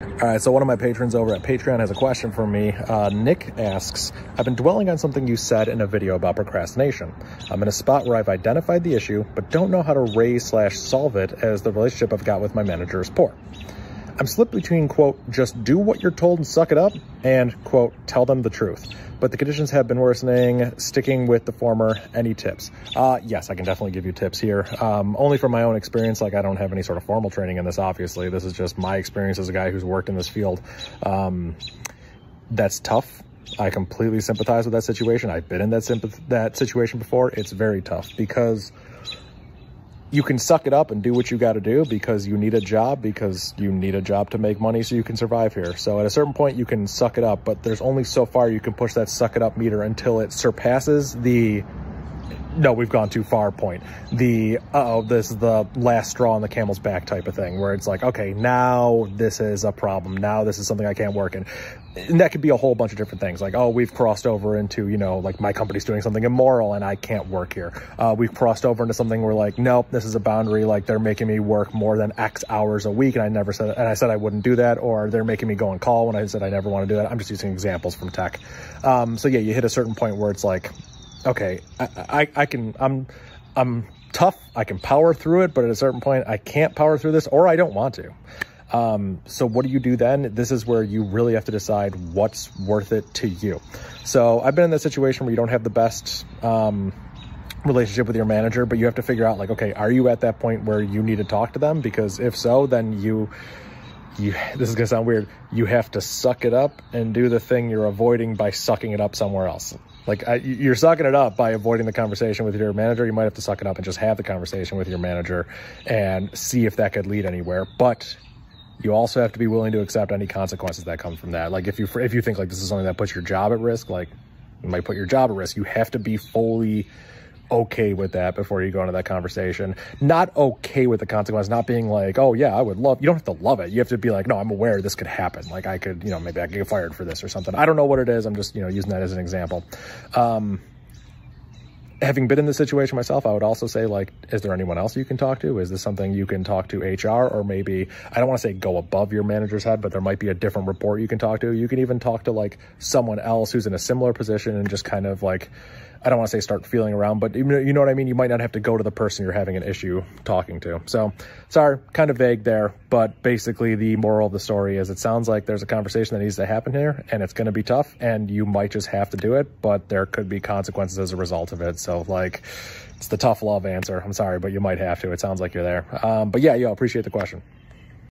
All right, so one of my patrons over at Patreon has a question for me. Nick asks, I've been dwelling on something you said in a video about procrastination. I'm in a spot where I've identified the issue, but don't know how to raise/solve it as the relationship I've got with my manager is poor. I'm slipped between, quote, just do what you're told and suck it up, and, quote, tell them the truth. But the conditions have been worsening, sticking with the former. Any tips? Yes, I can definitely give you tips here. Only from my own experience, like I don't have any sort of formal training in this, obviously. This is just my experience as a guy who's worked in this field. That's tough. I completely sympathize with that situation. I've been in that situation before. It's very tough because you can suck it up and do what you got to do because you need a job, to make money so you can survive here. So at a certain point you can suck it up, but there's only so far you can push that suck it up meter until it surpasses the no, we've gone too far point. The, uh-oh, this is the last straw on the camel's back type of thing where it's like, okay, now this is a problem. Now this is something I can't work in. And that could be a whole bunch of different things. Like, oh, we've crossed over into, you know, like my company's doing something immoral and I can't work here. We've crossed over into something where like, nope, this is a boundary. Like they're making me work more than X hours a week. And I never said, and I said I wouldn't do that, or they're making me go on call when I said I never want to do that. I'm just using examples from tech. So yeah, you hit a certain point where it's like, okay, I'm tough, I can power through it, but at a certain point I can't power through this, or I don't want to. So what do you do then? This is where you really have to decide what's worth it to you. So I've been in that situation where you don't have the best relationship with your manager, but you have to figure out like, okay, are you at that point where you need to talk to them? Because if so, then you this is gonna sound weird, you have to suck it up and do the thing you're avoiding by sucking it up somewhere else. Like you're sucking it up by avoiding the conversation with your manager. You might have to suck it up and just have the conversation with your manager and see if that could lead anywhere. But you also have to be willing to accept any consequences that come from that. Like if you think like this is something that puts your job at risk, like you might put your job at risk. You have to be fully okay with that before you go into that conversation. Not okay with the consequence, not being like, oh yeah, I would love, you don't have to love it. You have to be like, no, I'm aware this could happen. Like I could, you know, maybe I could get fired for this or something. I don't know what it is. I'm just, you know, using that as an example. Having been in this situation myself, I would also say like, is there anyone else you can talk to? Is this something you can talk to HR, or maybe, I don't want to say go above your manager's head, but there might be a different report you can talk to. You can even talk to like someone else who's in a similar position and just kind of like, I don't want to say start feeling around, but you know what I mean? You might not have to go to the person you're having an issue talking to. So sorry, kind of vague there, but basically the moral of the story is it sounds like there's a conversation that needs to happen here and it's going to be tough and you might just have to do it, but there could be consequences as a result of it. So like it's the tough love answer. I'm sorry, but you might have to. It sounds like you're there. But yeah, I appreciate the question.